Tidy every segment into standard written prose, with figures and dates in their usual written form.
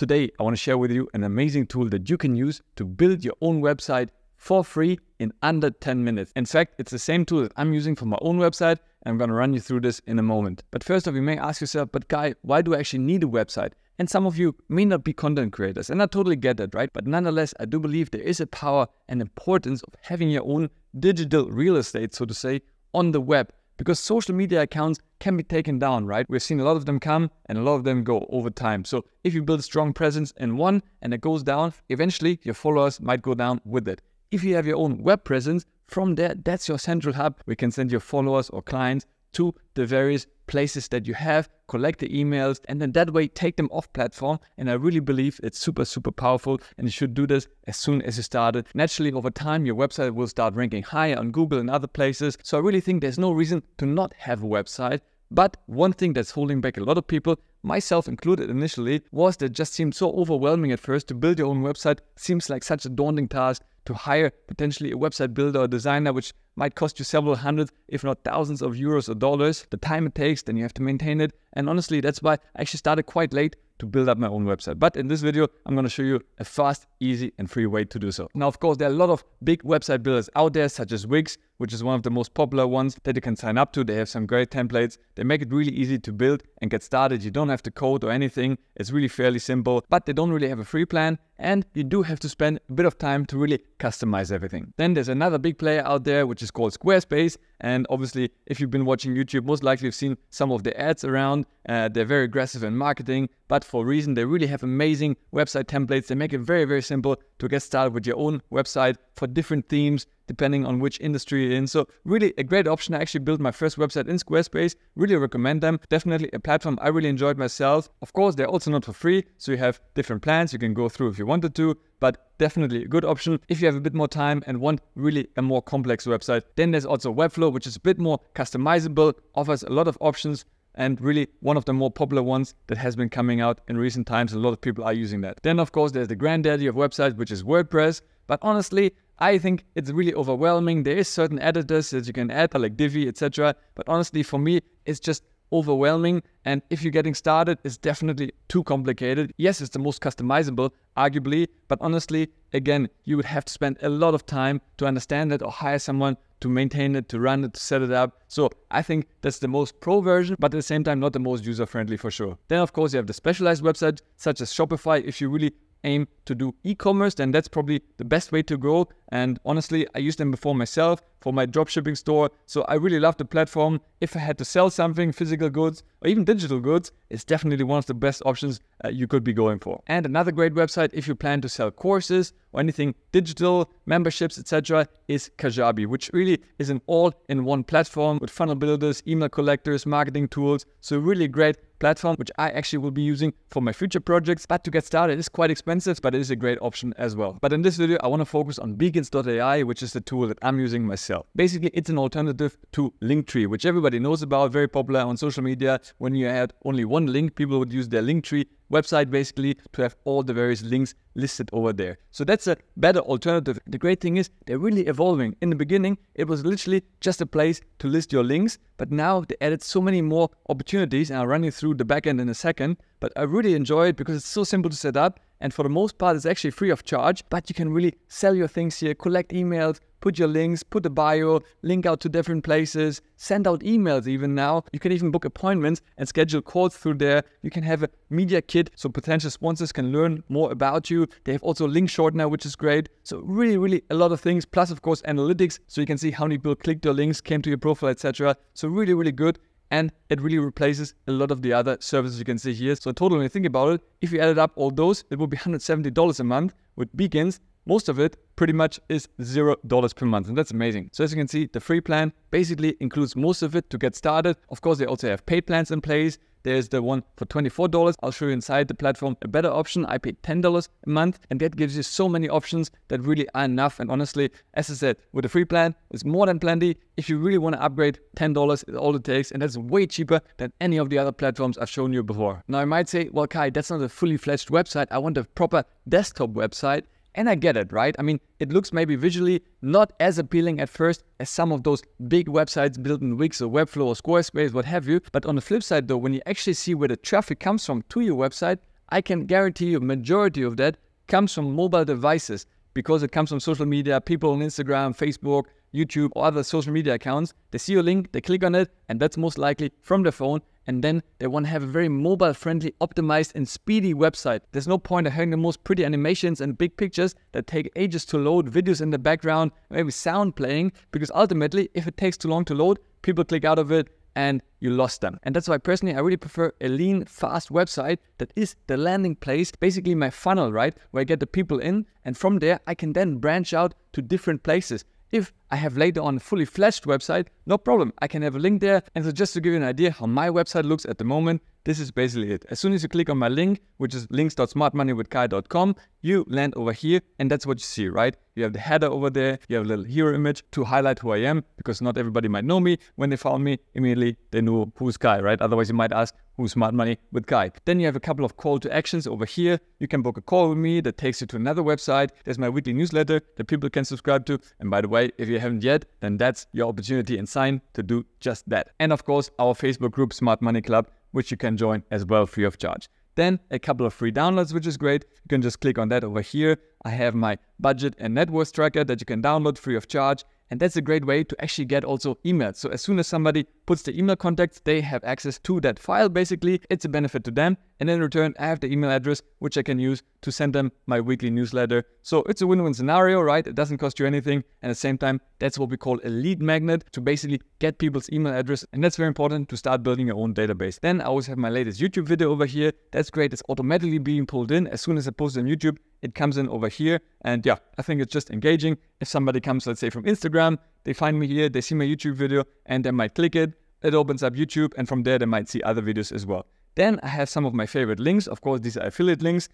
Today, I want to share with you an amazing tool that you can use to build your own website for free in under 10 minutes. In fact, it's the same tool that I'm using for my own website, and I'm going to run you through this in a moment. But first off, you may ask yourself, but Kai, why do I actually need a website? And some of you may not be content creators, and I totally get that, right? But nonetheless, I do believe there is a power and importance of having your own digital real estate, so to say, on the web. Because social media accounts can be taken down, right? We've seen a lot of them come and a lot of them go over time. So if you build strong presence in one and it goes down, eventually your followers might go down with it. If you have your own web presence, from there, that's your central hub. We can send your followers or clients to the various places that you have, collect the emails, and then that way take them off platform. And I really believe it's super, super powerful, and you should do this as soon as you start it. Naturally, over time, your website will start ranking higher on Google and other places. So I really think there's no reason to not have a website. But one thing that's holding back a lot of people, myself included initially, was that it just seemed so overwhelming at first. To build your own website seems like such a daunting task. To hire potentially a website builder or designer, which might cost you several hundreds, if not thousands of euros or dollars, the time it takes, then you have to maintain it. And honestly, that's why I actually started quite late to build up my own website. But in this video, I'm going to show you a fast, easy, and free way to do so. Now, of course, there are a lot of big website builders out there, such as Wix, which is one of the most popular ones that you can sign up to. They have some great templates. They make it really easy to build and get started. You don't have to code or anything. It's really fairly simple, but they don't really have a free plan. And you do have to spend a bit of time to really customize everything. Then there's another big player out there, which is called Squarespace. And obviously, if you've been watching YouTube, most likely you've seen some of the ads around. They're very aggressive in marketing, but for a reason, they really have amazing website templates. They make it very, very simple to get started with your own website for different themes, depending on which industry you're in. So really a great option. I actually built my first website in Squarespace. Really recommend them. Definitely a platform I really enjoyed myself. Of course, they're also not for free. So you have different plans you can go through if you wanted to, but definitely a good option. If you have a bit more time and want really a more complex website, then there's also Webflow, which is a bit more customizable, offers a lot of options, and really one of the more popular ones that has been coming out in recent times. A lot of people are using that. Then, of course, there's the granddaddy of websites, which is WordPress. But honestly, I think it's really overwhelming. There is certain editors that you can add, like Divi, etc. But honestly, for me, it's just overwhelming. And if you're getting started, it's definitely too complicated. Yes, it's the most customizable, arguably. But honestly, again, you would have to spend a lot of time to understand it or hire someone to maintain it, to run it, to set it up. So I think that's the most pro version, but at the same time, not the most user-friendly for sure. Then of course you have the specialized websites such as Shopify. If you really aim to do e-commerce, then that's probably the best way to go. And honestly, I used them before myself for my dropshipping store. So I really love the platform. If I had to sell something, physical goods or even digital goods, it's definitely one of the best options you could be going for. And another great website, if you plan to sell courses or anything digital, memberships, etc., is Kajabi, which really is an all-in-one platform with funnel builders, email collectors, marketing tools. So really great platform, which I actually will be using for my future projects. But to get started, it's quite expensive, but it is a great option as well. But in this video, I want to focus on Beacons.ai, which is the tool that I'm using myself. Basically, it's an alternative to Linktree, which everybody knows about, very popular on social media. When you had only one link, people would use their Linktree website basically to have all the various links listed over there. So that's a better alternative. The great thing is they're really evolving. In the beginning, it was literally just a place to list your links, but now they added so many more opportunities, and I'll run you through the backend in a second. But I really enjoy it because it's so simple to set up, and for the most part, it's actually free of charge, but you can really sell your things here, collect emails, put your links, put a bio, link out to different places, send out emails even now. You can even book appointments and schedule calls through there. You can have a media kit so potential sponsors can learn more about you. They have also link shortener, which is great. So really, really a lot of things. Plus, of course, analytics. So you can see how many people clicked your links, came to your profile, etc. So really, really good. And it really replaces a lot of the other services you can see here. So in total, when you think about it, if you added up all those, it would be $170 a month with Beacons. Most of it pretty much is $0 per month, and that's amazing. So as you can see, the free plan basically includes most of it to get started. Of course, they also have paid plans in place. There's the one for $24. I'll show you inside the platform a better option. I paid $10 a month, and that gives you so many options that really are enough. And honestly, as I said, with a free plan, it's more than plenty. If you really want to upgrade, $10 is all it takes, and that's way cheaper than any of the other platforms I've shown you before. Now, you might say, well, Kai, that's not a fully fledged website. I want a proper desktop website. And I get it, right? I mean, it looks maybe visually not as appealing at first as some of those big websites built in Wix or Webflow or Squarespace, what have you. But on the flip side, though, when you actually see where the traffic comes from to your website, I can guarantee you majority of that comes from mobile devices because it comes from social media, people on Instagram, Facebook, YouTube, or other social media accounts. They see your link, they click on it, and that's most likely from their phone. And then they want to have a very mobile-friendly, optimized, and speedy website. There's no point in having the most pretty animations and big pictures that take ages to load, videos in the background, maybe sound playing, because ultimately, if it takes too long to load, people click out of it and you lost them. And that's why personally, I really prefer a lean, fast website that is the landing place, basically my funnel, right? Where I get the people in, and from there, I can then branch out to different places. If I have later on a fully fledged website, no problem. I can have a link there. And so just to give you an idea how my website looks at the moment, this is basically it. As soon as you click on my link, which is links.smartmoneywithkai.com, you land over here and that's what you see, right? You have the header over there. You have a little hero image to highlight who I am because not everybody might know me. When they found me, immediately they knew who's Kai, right? Otherwise you might ask, who's Smart Money with Kai? Then you have a couple of call to actions over here. You can book a call with me that takes you to another website. There's my weekly newsletter that people can subscribe to. And by the way, if you haven't yet, then that's your opportunity and sign to do just that. And of course, our Facebook group, Smart Money Club, which you can join as well free of charge. Then a couple of free downloads, which is great. You can just click on that over here. I have my budget and net worth tracker that you can download free of charge. And that's a great way to actually get also emails. So as soon as somebody puts the email contacts, they have access to that file. Basically, it's a benefit to them. And in return, I have the email address, which I can use to send them my weekly newsletter. So it's a win-win scenario, right? It doesn't cost you anything. And at the same time, that's what we call a lead magnet, to basically get people's email address. And that's very important to start building your own database. Then I always have my latest YouTube video over here. That's great. It's automatically being pulled in. As soon as I post it on YouTube, it comes in over here. And yeah, I think it's just engaging. If somebody comes, let's say from Instagram, they find me here, they see my YouTube video and they might click it. It opens up YouTube and from there they might see other videos as well. Then I have some of my favorite links. Of course, these are affiliate links.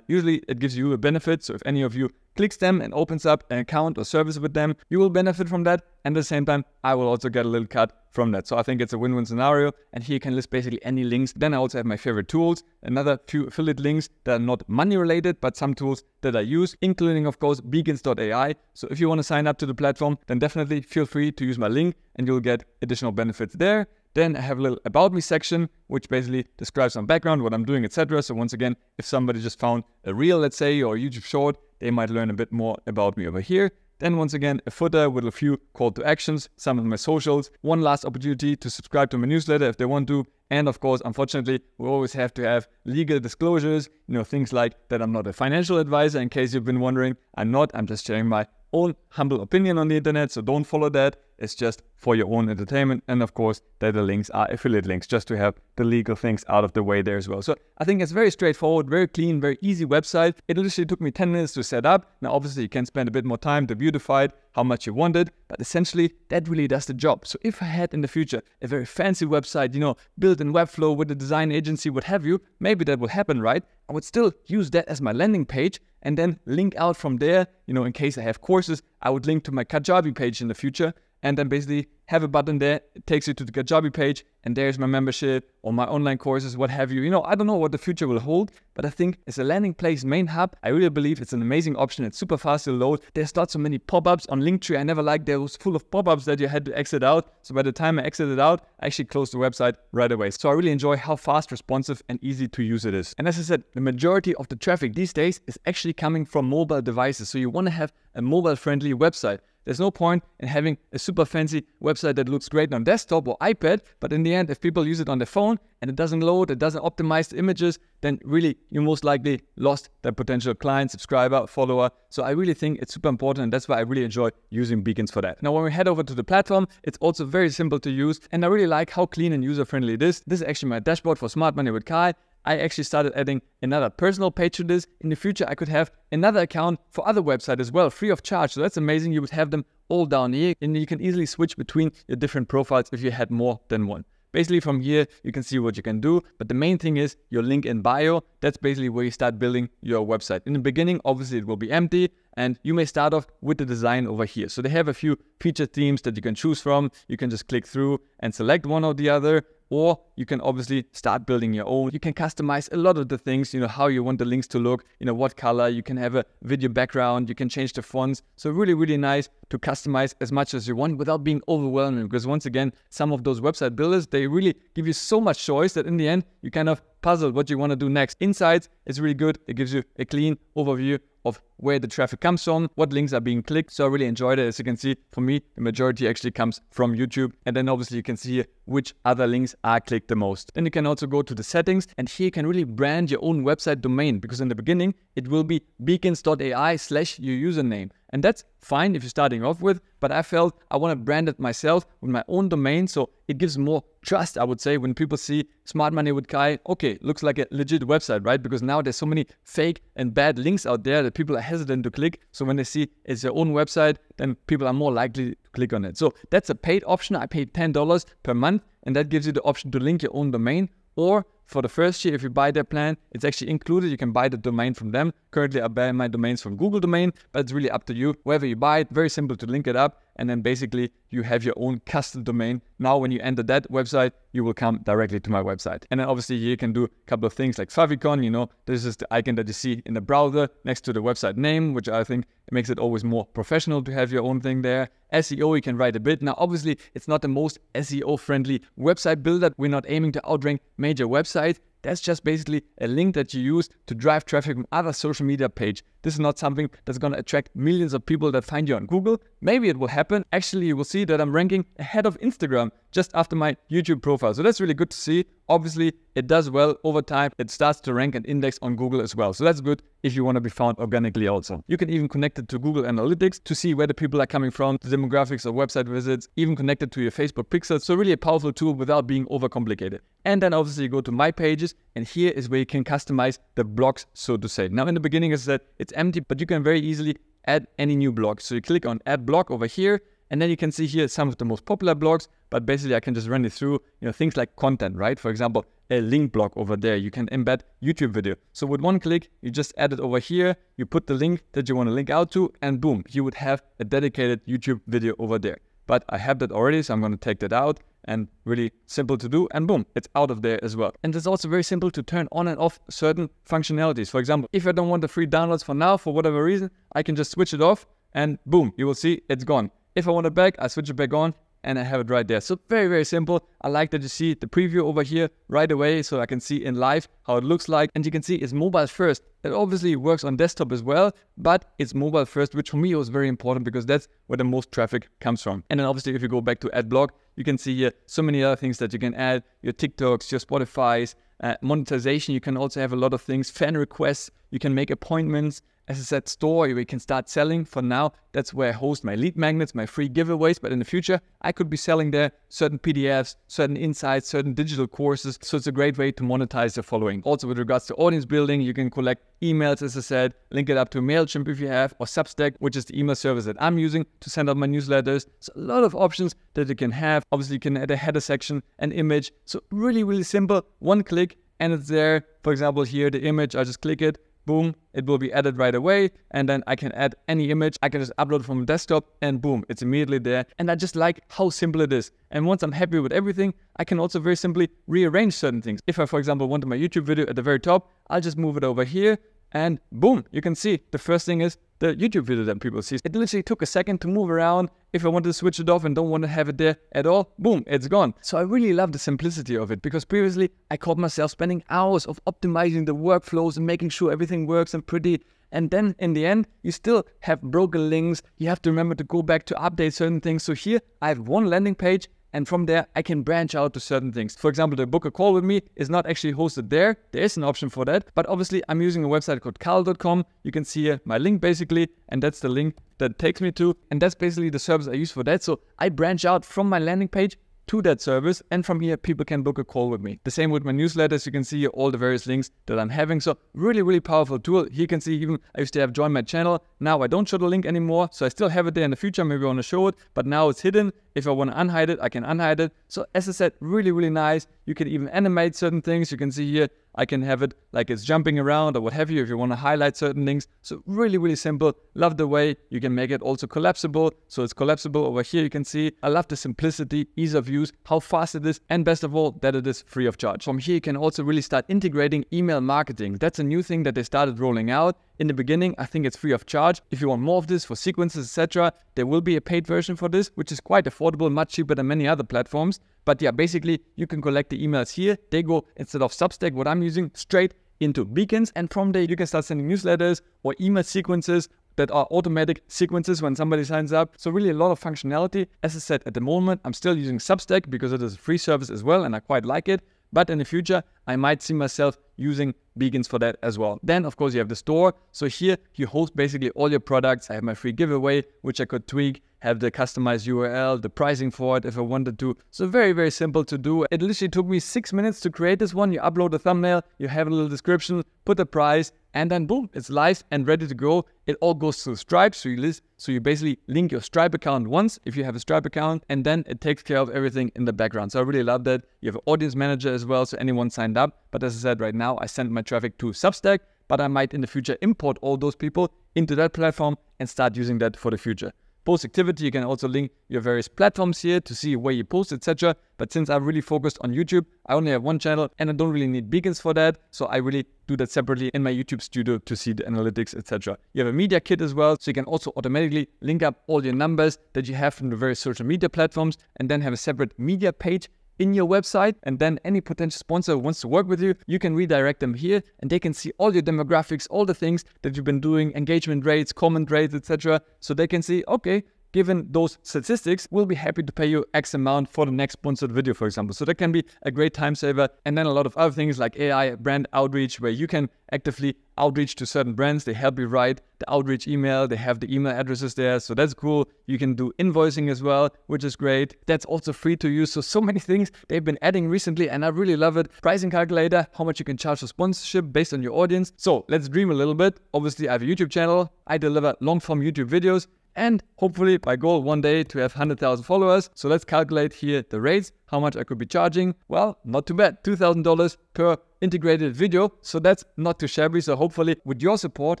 Usually it gives you a benefit. So if any of you clicks them and opens up an account or service with them, you will benefit from that. And at the same time, I will also get a little cut from that. So I think it's a win-win scenario. And here you can list basically any links. Then I also have my favorite tools, another few affiliate links that are not money related, but some tools that I use, including of course, Beacons.ai. So if you want to sign up to the platform, then definitely feel free to use my link and you'll get additional benefits there. Then I have a little about me section, which basically describes some background, what I'm doing, etc. So once again, if somebody just found a reel, let's say, or a YouTube short, they might learn a bit more about me over here. Then once again, a footer with a few call to actions, some of my socials, one last opportunity to subscribe to my newsletter if they want to. And of course, unfortunately, we always have to have legal disclosures, you know, things like that I'm not a financial advisor, in case you've been wondering. I'm not, I'm just sharing my own humble opinion on the internet, so don't follow that. It's just for your own entertainment. And of course, that the links are affiliate links, just to have the legal things out of the way there as well. So I think it's very straightforward, very clean, very easy website. It literally took me 10 minutes to set up. Now, obviously, you can spend a bit more time to beautify it, how much you want it, but essentially, that really does the job. So if I had in the future a very fancy website, you know, built in Webflow with a design agency, what have you, maybe that will happen, right? I would still use that as my landing page and then link out from there. You know, in case I have courses, I would link to my Kajabi page in the future and then basically have a button there. It takes you to the Kajabi page and there's my membership or my online courses, what have you. You know, I don't know what the future will hold, but I think as a landing place main hub, I really believe it's an amazing option. It's super fast to load. There's not so many pop-ups on Linktree. I never liked those full of pop-ups that you had to exit out. So by the time I exited out, I actually closed the website right away. So I really enjoy how fast, responsive and easy to use it is. And as I said, the majority of the traffic these days is actually coming from mobile devices. So you want to have a mobile-friendly website. There's no point in having a super fancy website that looks great on desktop or iPad, but in the end, if people use it on their phone and it doesn't load, it doesn't optimize the images, then really you most likely lost that potential client, subscriber, follower. So I really think it's super important and that's why I really enjoy using Beacons for that. Now, when we head over to the platform, it's also very simple to use and I really like how clean and user-friendly it is. This is actually my dashboard for Smart Money with Kai. I actually started adding another personal page to this. In the future, I could have another account for other websites as well, free of charge. So that's amazing. You would have them all down here and you can easily switch between your different profiles if you had more than one. Basically from here, you can see what you can do. But the main thing is your link in bio. That's basically where you start building your website. In the beginning, obviously it will be empty and you may start off with the design over here. So they have a few feature themes that you can choose from. You can just click through and select one or the other. Or you can obviously start building your own. You can customize a lot of the things, you know, how you want the links to look, you know, what color, you can have a video background, you can change the fonts. So really, really nice. to customize as much as you want without being overwhelming. Because once again, some of those website builders, they really give you so much choice that in the end, you kind of puzzle what you want to do next. Insights is really good. It gives you a clean overview of where the traffic comes from, what links are being clicked. So I really enjoyed it. As you can see, for me, the majority actually comes from YouTube. And then obviously you can see here which other links are clicked the most. Then you can also go to the settings, and here you can really brand your own website domain, because in the beginning, it will be beacons.ai/your username. And that's fine if you're starting off with, but I felt I want to brand it myself with my own domain. So it gives more trust, I would say, when people see Smart Money with Kai. Okay, looks like a legit website, right? Because now there's so many fake and bad links out there that people are hesitant to click. So when they see it's their own website, then people are more likely to click on it. So that's a paid option. I paid $10 per month, and that gives you the option to link your own domain. Or for the first year, if you buy their plan, it's actually included. You can buy the domain from them. Currently, I buy my domains from Google Domain, but it's really up to you. Wherever you buy it, very simple to link it up. And then basically, you have your own custom domain. Now, when you enter that website, you will come directly to my website. And then obviously, here you can do a couple of things like favicon. You know, this is the icon that you see in the browser next to the website name, which I think it makes it always more professional to have your own thing there. SEO, you can write a bit. Now, obviously, it's not the most SEO-friendly website builder. We're not aiming to outrank major websites. That's just basically a link that you use to drive traffic from other social media page. This is not something that's going to attract millions of people that find you on Google. Maybe it will happen. Actually, you will see that I'm ranking ahead of Instagram just after my YouTube profile. So that's really good to see. Obviously, it does well over time. It starts to rank and index on Google as well. So that's good if you want to be found organically also. You can even connect it to Google Analytics to see where the people are coming from, the demographics of website visits, even connected to your Facebook pixels. So really a powerful tool without being overcomplicated. And then obviously you go to My Pages, and here is where you can customize the blocks, so to say. Now in the beginning, as I said, it's empty, but you can very easily add any new blog. So you click on Add Blog over here, and then you can see here some of the most popular blogs, but basically I can just run it through, you know, things like content, right? For example, a link block over there, you can embed YouTube video. So with one click, you just add it over here, you put the link that you want to link out to, and boom, you would have a dedicated YouTube video over there. But I have that already, so I'm going to take that out, and really simple to do, and boom, it's out of there as well. And it's also very simple to turn on and off certain functionalities. For example, if I don't want the free downloads for now, for whatever reason, I can just switch it off, and boom, you will see it's gone. If I want it back, I switch it back on, and I have it right there. So very, very simple. I like that you see the preview over here right away, so I can see in live how it looks like. And you can see it's mobile first. It obviously works on desktop as well, but it's mobile first, which for me was very important because that's where the most traffic comes from. And then obviously, if you go back to Ad Blog, you can see here so many other things that you can add, your TikToks, your Spotifys, monetization. You can also have a lot of things, fan requests. You can make appointments. As I said, store, where you can start selling. For now, that's where I host my lead magnets, my free giveaways. But in the future, I could be selling there certain PDFs, certain insights, certain digital courses. So it's a great way to monetize your following. Also, with regards to audience building, you can collect emails, as I said, link it up to MailChimp if you have, or Substack, which is the email service that I'm using to send out my newsletters. So a lot of options that you can have. Obviously, you can add a header section, an image. So really, really simple. One click and it's there. For example, here, the image, I just click it. Boom, it will be added right away, and then I can add any image. I can just upload from desktop, and boom, it's immediately there. And I just like how simple it is. And once I'm happy with everything, I can also very simply rearrange certain things. If I, for example, wanted my YouTube video at the very top, I'll just move it over here, and boom, you can see the first thing is the YouTube video that people see. It literally took a second to move around. If I wanted to switch it off and don't want to have it there at all, boom, it's gone. So I really love the simplicity of it, because previously I caught myself spending hours of optimizing the workflows and making sure everything works and pretty. And then in the end, you still have broken links. You have to remember to go back to update certain things. So here I have one landing page, and from there, I can branch out to certain things. For example, the Book a Call with Me is not actually hosted there. There is an option for that. But obviously, I'm using a website called Cal.com. You can see here my link basically, and that's the link that takes me to. And that's basically the service I use for that. So I branch out from my landing page to that service, and from here people can book a call with me. The same with my newsletters. You can see all the various links that I'm having. So really, really powerful tool. Here you can see even I used to have joined my channel. Now I don't show the link anymore. So I still have it there in the future. Maybe I want to show it, but now it's hidden. If I want to unhide it, I can unhide it. So as I said, really, really nice. You can even animate certain things. You can see here, I can have it like it's jumping around or what have you if you want to highlight certain things. So really, really simple. Love the way you can make it also collapsible. So it's collapsible over here, you can see. I love the simplicity, ease of use, how fast it is, and best of all, that it is free of charge. From here, you can also really start integrating email marketing. That's a new thing that they started rolling out. in the beginning. I think it's free of charge. If you want more of this for sequences, etc., there will be a paid version for this, which is quite affordable, much cheaper than many other platforms. But yeah, basically you can collect the emails here. They go, instead of Substack, what I'm using, straight into Beacons, and from there you can start sending newsletters or email sequences that are automatic sequences when somebody signs up. So really a lot of functionality. As I said, at the moment, I'm still using Substack because it is a free service as well and I quite like it. But in the future, I might see myself using Beacons for that as well. Then of course you have the store. So here you host basically all your products. I have my free giveaway, which I could tweak, have the customized URL, the pricing for it if I wanted to. So very, very simple to do. It literally took me 6 minutes to create this one. You upload a thumbnail, you have a little description, put the price, and then boom, it's live and ready to go. It all goes through Stripe. So you basically link your Stripe account once if you have a Stripe account, and then it takes care of everything in the background. So I really love that. You have an audience manager as well, so anyone signed up. But as I said, right now I send my traffic to Substack, but I might in the future import all those people into that platform and start using that for the future. Post activity, you can also link your various platforms here to see where you post, etc. But since I've really focused on YouTube, I only have one channel and I don't really need Beacons for that. So I really do that separately in my YouTube studio to see the analytics, etc. You have a media kit as well. So you can also automatically link up all your numbers that you have from the various social media platforms and then have a separate media page in your website, and then any potential sponsor who wants to work with you, you can redirect them here and they can see all your demographics, all the things that you've been doing, engagement rates, comment rates, etc. So they can see, okay, given those statistics, we'll be happy to pay you X amount for the next sponsored video, for example. So that can be a great time saver. And then a lot of other things like AI brand outreach, where you can actively outreach to certain brands. They help you write the outreach email. They have the email addresses there. So that's cool. You can do invoicing as well, which is great. That's also free to use. So many things they've been adding recently and I really love it. Pricing calculator, how much you can charge for sponsorship based on your audience. So let's dream a little bit. Obviously, I have a YouTube channel. I deliver long-form YouTube videos. And hopefully my goal one day to have 100,000 followers. So let's calculate here the rates, how much I could be charging. Well, not too bad, $2,000 per integrated video. So that's not too shabby. So hopefully with your support,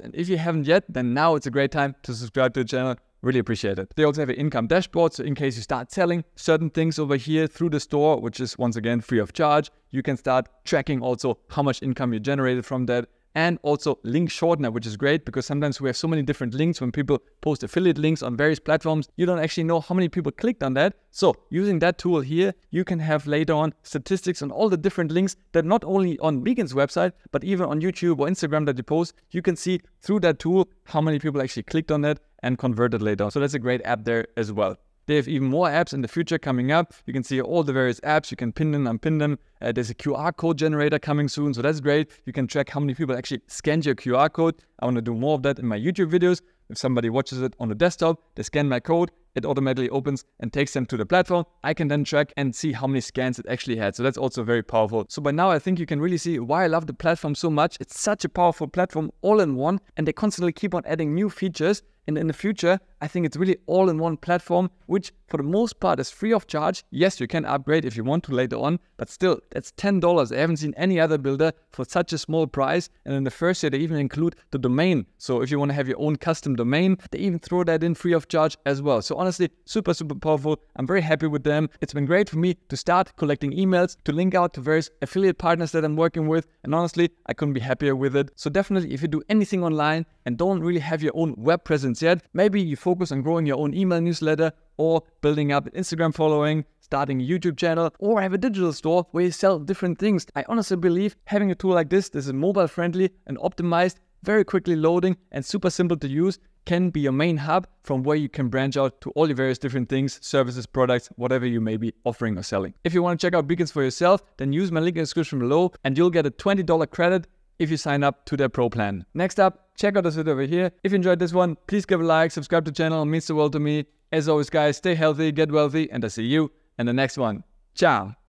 and if you haven't yet, then now it's a great time to subscribe to the channel. Really appreciate it. They also have an income dashboard. So in case you start selling certain things over here through the store, which is once again free of charge, you can start tracking also how much income you generated from that. And also link shortener, which is great because sometimes we have so many different links when people post affiliate links on various platforms. You don't actually know how many people clicked on that. So using that tool here, you can have later on statistics on all the different links that not only on Beacons website, but even on YouTube or Instagram that you post. You can see through that tool how many people actually clicked on that and converted later on. So that's a great app there as well. They have even more apps in the future coming up. You can see all the various apps. You can pin them, unpin them. There's a QR code generator coming soon, so that's great. You can track how many people actually scanned your QR code. I want to do more of that in my YouTube videos. If somebody watches it on the desktop, they scan my code, it automatically opens and takes them to the platform. I can then track and see how many scans it actually had. So that's also very powerful. So by now I think you can really see why I love the platform so much. It's such a powerful platform all in one, and they constantly keep on adding new features. And in the future, I think it's really all-in-one platform, which for the most part is free of charge. Yes, you can upgrade if you want to later on, but still, that's $10. I haven't seen any other builder for such a small price. And in the first year, they even include the domain. So if you want to have your own custom domain, they even throw that in free of charge as well. So honestly, super, super powerful. I'm very happy with them. It's been great for me to start collecting emails, to link out to various affiliate partners that I'm working with. And honestly, I couldn't be happier with it. So definitely, if you do anything online and don't really have your own web presence yet, maybe you focus on growing your own email newsletter or building up an Instagram following, starting a YouTube channel, or have a digital store where you sell different things. I honestly believe having a tool like this is mobile friendly and optimized, very quickly loading and super simple to use, can be your main hub from where you can branch out to all your various different things, services, products, whatever you may be offering or selling. If you want to check out Beacons for yourself, then use my link in the description below and you'll get a $20 credit if you sign up to their pro plan. Next up, check out this video over here. If you enjoyed this one, please give a like, subscribe to the channel, it means the world to me. As always guys, stay healthy, get wealthy, and I see you in the next one. Ciao.